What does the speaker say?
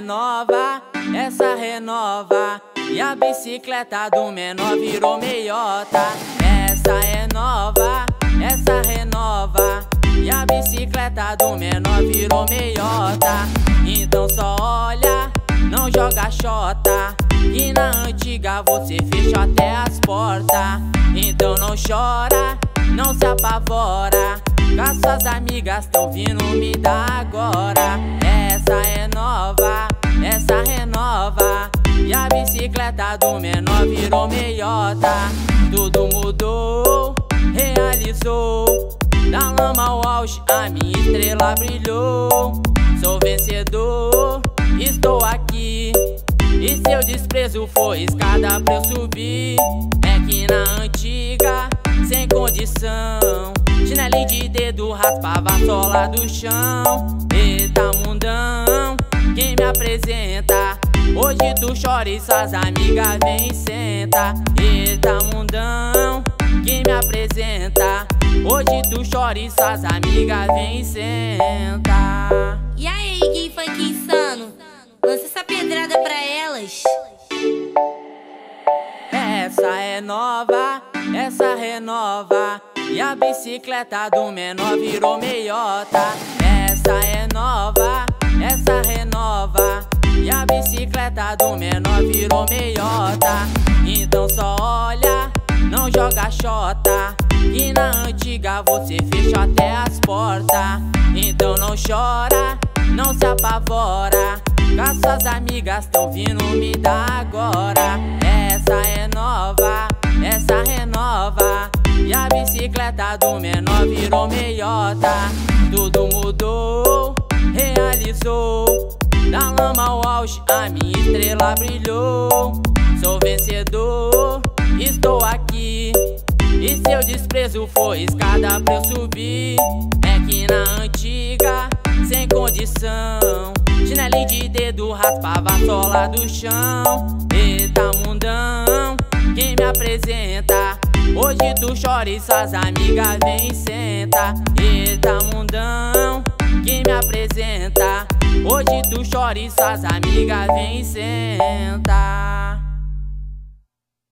menor, essa renova. E a bicicleta do menor virou meiota. Essa é nova, essa renova. E a bicicleta do menor virou meiota. Então só olha, não joga xota, que na antiga você fechou até as portas. Então não chora, não se apavora, as suas amigas tão vindo me dar agora. Essa é nova, essa renova. E a bicicleta do menor virou meiota. Tudo mudou, realizou. Da lama ao auge, a minha estrela brilhou. Sou vencedor, estou aqui. E seu desprezo foi escada pra eu subir. É que na antiga, sem condição, chinelinho de dedo raspava a sola do chão. Eita mundão, quem me apresenta? Hoje tu chora e suas amigas vem e senta. Eita mundão, quem me apresenta? Hoje tu chora e suas amigas vem e senta. E aí, Gui Funk insano, lança essa pedrada pra elas. Essa é nova, essa renova. E a bicicleta do menor virou meiota. Essa é nova, essa renova. E a bicicleta do menor virou meiota. Então só olha, não joga xota, que na antiga você fechou até as portas. Então não chora, não se apavora, as suas amigas tão vindo me dar agora. Essa é nova, essa renova. E a bicicleta do menor virou meiota. Tudo mudou, realizou. Da lama ao auge, a minha estrela brilhou. Sou vencedor, estou aqui. E seu desprezo foi escada pra eu subir. É que na antiga, sem condição, chinelinho de dedo raspava a sola do chão. Eita mundão, quem me apresenta? Hoje tu chora e suas amigas vem e senta. Eita mundão, quem me apresenta? Hoje tu chora e suas amigas vem e senta.